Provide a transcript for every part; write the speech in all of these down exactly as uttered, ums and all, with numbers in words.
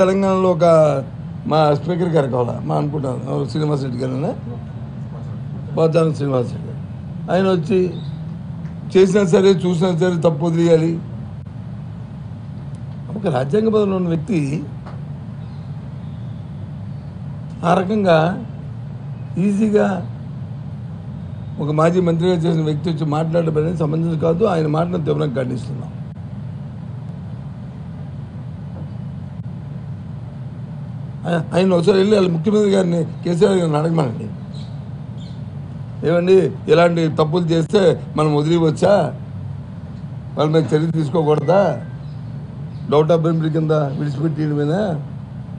తెలంగాణలో ఒక మా స్పీకర్ గారు కావాలా మా అనుకుంటాను శ్రీనివాస్ రెడ్డి గారు పోచారం శ్రీనివాస్ రెడ్డి ఆయన వచ్చి చేసినా సరే చూసినా సరే తప్పు వదిలేయాలి. ఒక రాజ్యాంగ పదంలో ఉన్న వ్యక్తి ఆ రకంగా ఈజీగా ఒక మాజీ మంత్రిగా చేసిన వ్యక్తి వచ్చి మాట్లాడబడే సంబంధించి కాదు. ఆయన మాటను తీవ్రంగా ఖండిస్తున్నాం. ఆయన ఒకసారి వెళ్ళి వాళ్ళ ముఖ్యమంత్రి గారిని కేసీఆర్ గారిని అడగమనండి, ఏమండి ఇలాంటి తప్పులు చేస్తే మనం వదిలివచ్చా, వాళ్ళ మీద చర్య తీసుకోకూడదా, డౌట్ ఆఫ్ బెనిఫిట్ కింద విడిచిపెట్టేయడమేనా,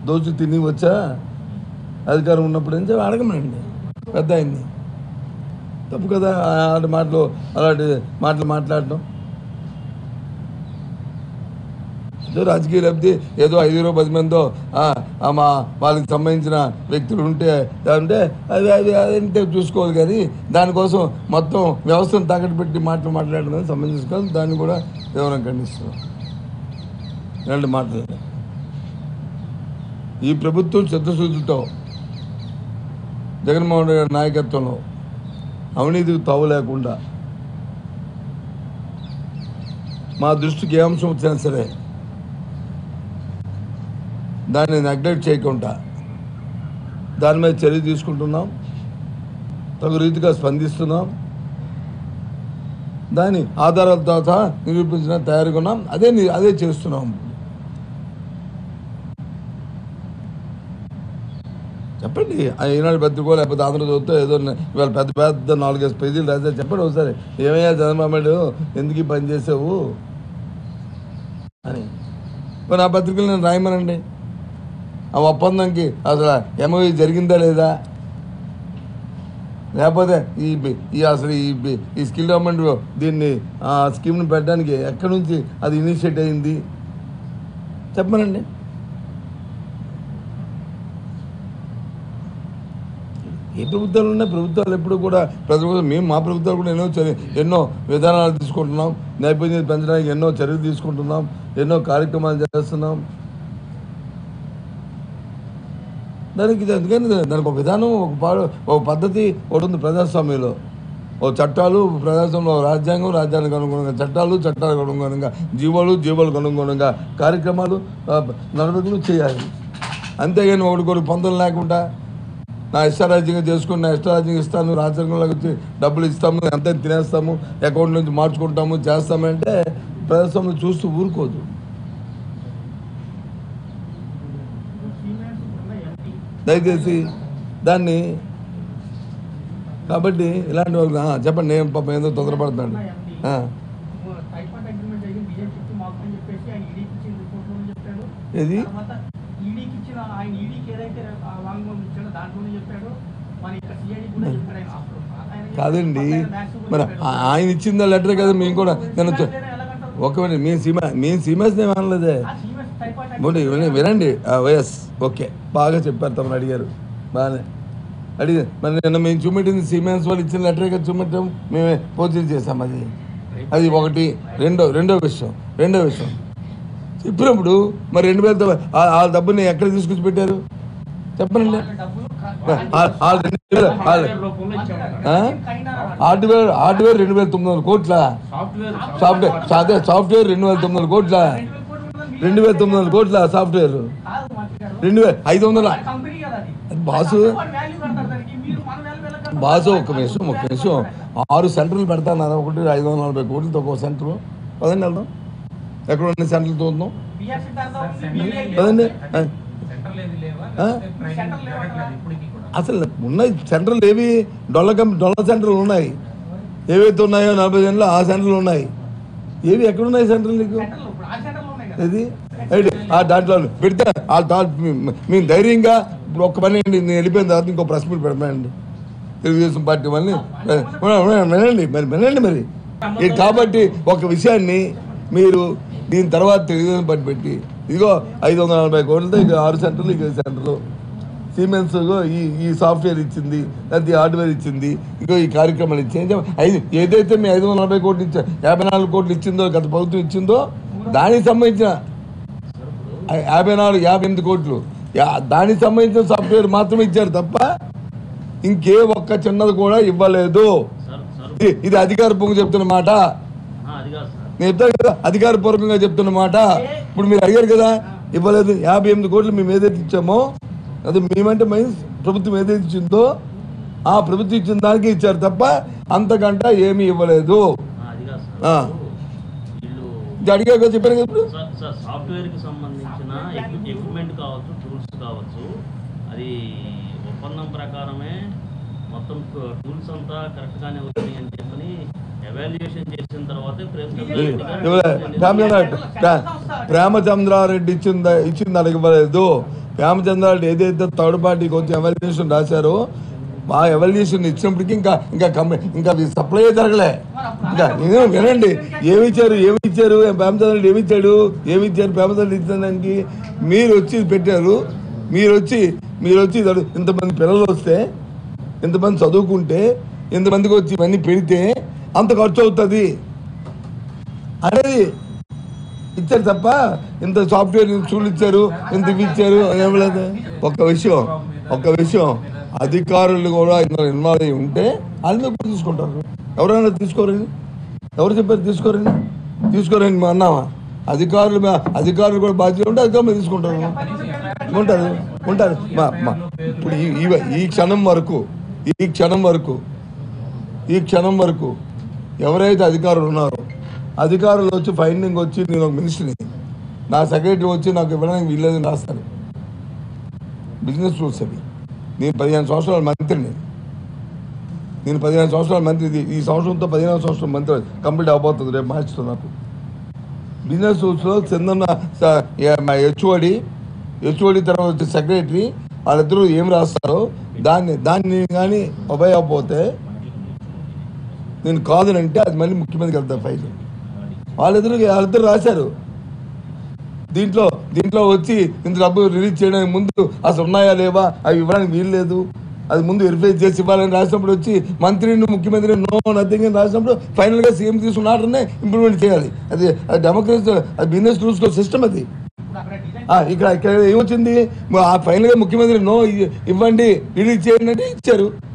దోచు తినివచ్చా అధికారం ఉన్నప్పుడు అని చెప్పి అడగమనండి పెద్ద ఆయన్ని. తప్పు కదా అలాంటి మాటలు అలాంటి మాటలు మాట్లాడటం. ఏదో రాజకీయ లబ్ధి ఏదో ఐదుగురో పది మందో మా వాళ్ళకి సంబంధించిన వ్యక్తులు ఉంటే అంటే అది అది అదంటే చూసుకోవాలి, కానీ దానికోసం మొత్తం వ్యవస్థను తాకట్టు పెట్టి మాటలు మాట్లాడడం సంబంధించుకోవాలి. దాన్ని కూడా తీవ్రంగా ఖండిస్తున్నాం. ఇలాంటి మాటలు ఈ ప్రభుత్వం చిత్తశుద్ధితో జగన్మోహన్ రెడ్డి గారి నాయకత్వంలో అవినీతికి తావు లేకుండా మా దృష్టికి ఏ అంశం వచ్చినా సరే దాన్ని నెగ్లెక్ట్ చేయకుండా దాని మీద చర్య తీసుకుంటున్నాం, తగు రీతిగా స్పందిస్తున్నాం, దాని ఆధారాల తర్వాత నిరూపించిన తయారుకున్నాం, అదే అదే చేస్తున్నాం. చెప్పండి ఈనాడు పెద్దకో లేకపోతే ఆంధ్రజ్యోతితో ఏదో ఇవాళ పెద్ద పెద్ద నాలుగైదు పేజీలు రాశారు. చెప్పండి ఒకసారి ఏమయ్యా చంద్రబాబు ఎందుకు పని చేసావు అని. నా పత్రికలు నేను రాయమనండి, ఆ ఒప్పందంకి అసలు ఎంఓయూ జరిగిందా లేదా, లేకపోతే ఈ ఈ అసలు ఈ ఈ స్కిల్ డెవలప్మెంట్ దీన్ని ఆ స్కీమ్ని పెట్టడానికి ఎక్కడి నుంచి అది ఇనిషియేట్ అయింది చెప్పమనండి. ఏ ప్రభుత్వాలు ఉన్నాయి, ప్రభుత్వాలు ఎప్పుడు కూడా ప్రజల కోసం మేము మా ప్రభుత్వాలు కూడా ఎన్నో చర్య ఎన్నో విధానాలు తీసుకుంటున్నాం, నైపుణ్యం పెంచడానికి ఎన్నో చర్యలు తీసుకుంటున్నాం, ఎన్నో కార్యక్రమాలు చేస్తున్నాం. దానికి అందుకని దానికి ఒక విధానం ఒక పాడు ఒక పద్ధతి ఒకటి ఉంది. ప్రజాస్వామ్యంలో ఓ చట్టాలు, ప్రజాస్వామ్యంలో రాజ్యాంగం, రాజ్యానికి అనుగుణంగా చట్టాలు, చట్టాలకు అనుగుణంగా జీవోలు, జీవోలకు అనుగుణంగా కార్యక్రమాలు నడవడికలు చేయాలి. అంతేగాని ఒకటి కొడు పొందలు లేకుండా నా ఇష్టారాజ్యంగా చేసుకుని నా ఇష్టారాజ్యంగా ఇస్తాను, రాజ్యాంగంలోకి వచ్చి డబ్బులు ఇస్తాము, అంతే తినేస్తాము, అకౌంట్ నుంచి మార్చుకుంటాము చేస్తామంటే ప్రజాస్వామ్యం చూస్తూ ఊరుకోదు. దయచేసి దాన్ని కాబట్టి ఇలాంటి వాళ్ళు చెప్పండి. నేను పాపం ఏదో తొందరపడుతున్నాను. ఏది కాదండి, మరి ఆయన ఇచ్చిందా లెటర్ కదా మేము కూడా నేను ఒకవేళ మేము సీమ మేము సీమాస్నే అనలేదే వినండి. వైఎస్ ఓకే బాగా చెప్పారు, తమను అడిగారు బాగానే అడిగారు. మరి నిన్న మేము చూపెట్టింది సిమెంట్స్ వాళ్ళు ఇచ్చిన లెటరే కదా చూపెట్టాం, మేమే పోర్చర్ చేసాం. అది అది ఒకటి. రెండో రెండో విషయం రెండో విషయం చెప్పినప్పుడు మరి రెండు వేల ఆ డబ్బుని ఎక్కడ తీసుకొచ్చి పెట్టారు చెప్పండి. హార్డ్వేర్ హార్డ్వేర్ రెండు వేల తొమ్మిది వందల కోట్ల సాఫ్ట్వేర్ అదే సాఫ్ట్వేర్ రెండు వేల తొమ్మిది వందల కోట్ల రెండు వేల తొమ్మిది వందల కోట్ల సాఫ్ట్వేర్ రెండు వేల ఐదు వందల బాసు బాసు ఒక నిమిషం ఒక నిమిషం ఆరు సెంటర్లు పెడతాను. ఒకటి ఐదు వందల నలభై కోట్లతో ఒక సెంటర్ పదండి వెళ్దాం. ఎక్కడ ఉన్న సెంటర్లు చూద్దాం పదండి. అసలు ఉన్నాయి సెంటర్లు ఏవి, డొల్ల కంపెనీ డొల్ల సెంటర్లు ఉన్నాయి, ఏవైతే ఉన్నాయో నలభై సెంటర్లు ఆ సెంటర్లు ఉన్నాయి. ఏవి ఎక్కడున్నాయి సెంటర్లు నీకు ఇది దాంట్లో పెడితే మేము ధైర్యంగా ఒక్క పని నేను వెళ్ళిపోయిన తర్వాత ఇంకో ప్రెస్ మీట్ పెడతానండి తెలుగుదేశం పార్టీ వాళ్ళని వినండి మరి వినండి మరి ఇది. కాబట్టి ఒక విషయాన్ని మీరు దీని తర్వాత తెలుగుదేశం పార్టీ పెట్టి ఇదిగో ఐదు వందల నలభై కోట్లతో ఇక ఆరు సెంటర్లు ఇక సెంటర్లు సిమెంట్స్ ఈ ఈ సాఫ్ట్వేర్ ఇచ్చింది, అది హార్డ్వేర్ ఇచ్చింది, ఇగో ఈ కార్యక్రమాలు ఇచ్చింది. ఐదు ఏదైతే మీ ఐదు వందల నలభై కోట్లు ఇచ్చా యాభై నాలుగు కోట్లు ఇచ్చిందో గత ప్రభుత్వం ఇచ్చిందో దానికి సంబంధించిన యాభై నాలుగు యాభై ఎనిమిది కోట్లు దానికి సంబంధించిన సాఫ్ట్వేర్ మాత్రమే ఇచ్చారు తప్ప ఇంకే ఒక్క చిన్నది కూడా ఇవ్వలేదు. ఇది అధికారపూర్వకంగా చెప్తున్న మాట, నేను చెప్తాను కదా అధికారపూర్వకంగా చెప్తున్న మాట. ఇప్పుడు మీరు అడిగారు కదా ఇవ్వలేదు, యాభై ఎనిమిది కోట్లు మేము ఏదైతే ఇచ్చామో అది మేమంటే మీన్స్ ప్రభుత్వం ఏదైతే ఇచ్చిందో ఆ ప్రభుత్వం ఇచ్చిన దానికి ఇచ్చారు తప్ప అంతకంటే ఏమీ ఇవ్వలేదు. అడిగా చెప్పారు కదా ఇప్పుడు సాఫ్ట్వేర్కి సంబంధించిన ఎక్విప్మెంట్ కావచ్చు, టూల్స్ కావచ్చు, అది ఒప్పందం ప్రకారమే మొత్తం టూల్స్ అంతా కరెక్ట్గానే వచ్చినాయి అని చెప్పని ఎవాల్యుయేషన్ చేసిన తర్వాత ప్రేమచంద్రారెడ్డి ఇచ్చిందా ఇచ్చింది దానికి ఇవ్వలేదు. ప్రేమచంద్రారెడ్డి ఏదైతే థర్డ్ పార్టీకి వచ్చి ఎవాల్యుయేషన్ రాశారో ఆ ఎవాల్యుయేషన్ ఇచ్చినప్పటికీ ఇంకా ఇంకా ఇంకా సప్లై జరగలే. ఇంకా నేను వినండి, ఏమి ఇచ్చారు ఏమి ఇచ్చారు ప్రేమచంద్రుడు ఏమి ఇచ్చాడు ఏమి ఇచ్చారు ప్రేమచంద్రుడు ఇచ్చిన దానికి మీరు వచ్చి పెట్టారు. మీరు వచ్చి మీరు వచ్చి ఇంతమంది పిల్లలు వస్తే, ఇంతమంది చదువుకుంటే, ఇంతమందికి వచ్చి ఇవన్నీ పెడితే అంత ఖర్చు అవుతుంది అనేది ఇచ్చారు తప్ప ఇంత సాఫ్ట్వేర్ చూలు ఇచ్చారు ఇంత ఇవి ఇచ్చారు ఏమలేదు. ఒక్క విషయం ఒక్క విషయం అధికారులు కూడా ఇందులో ఇన్వాల్వ్ అయ్యి ఉంటే అది కూడా తీసుకుంటారు. ఎవరైనా తీసుకోరండి, ఎవరు చెప్పారు తీసుకోరండి తీసుకోరండి మా అన్నామా? అధికారులు అధికారులు కూడా బాధ్యత ఉంటే అధికారులు తీసుకుంటారు ఉంటారు ఉంటారు ఇప్పుడు ఈ క్షణం వరకు ఈ క్షణం వరకు ఈ క్షణం వరకు ఎవరైతే అధికారులు ఉన్నారో అధికారులు వచ్చి ఫైండింగ్ వచ్చి నేను ఒక మినిస్టర్ని నా సెక్రటరీ వచ్చి నాకు ఇవ్వడానికి వీల్లేదని రాస్తారు. బిజినెస్ రూల్స్ అవి. నేను పదిహేను సంవత్సరాల మంత్రిని నేను పదిహేను సంవత్సరాల మంత్రి ఈ సంవత్సరంతో పదిహేను సంవత్సరాల మంత్రి కంప్లీట్ అవ్వబోతుంది రేపు మార్చితో. నాకు బిజినెస్ రూల్స్లో కిందన్న హెచ్ఓడి హెచ్ఓడి తర్వాత వచ్చే సెక్రటరీ వాళ్ళిద్దరూ ఏం రాస్తారో దాన్ని దాన్ని కానీ అభయ అవ్వకపోతే నేను కాదునంటే అది మళ్ళీ ముఖ్యమంత్రికి వెళ్తాను ఫైల్. వాళ్ళిద్దరూ వాళ్ళిద్దరు రాశారు. దీంట్లో దీంట్లో వచ్చి ఇంత డబ్బు రిలీజ్ చేయడానికి ముందు అసలు ఉన్నాయా లేవా అవి ఇవ్వడానికి వీల్లేదు అది ముందు వెరిఫై చేసి ఇవ్వాలని రాసినప్పుడు వచ్చి మంత్రిని ముఖ్యమంత్రి నో నథింగ్ అని రాసినప్పుడు ఫైనల్గా సీఎం తీసుకున్న ఆర్డర్నే ఇంప్లిమెంట్ చేయాలి. అది అది డెమోక్రసీ, అది బిజినెస్ రూల్స్ సిస్టమ్. అది ఇక్కడ ఇక్కడ ఏమొచ్చింది? ఫైనల్గా ముఖ్యమంత్రి నో ఇవ్వండి రిలీజ్ చేయండి అంటే ఇచ్చారు.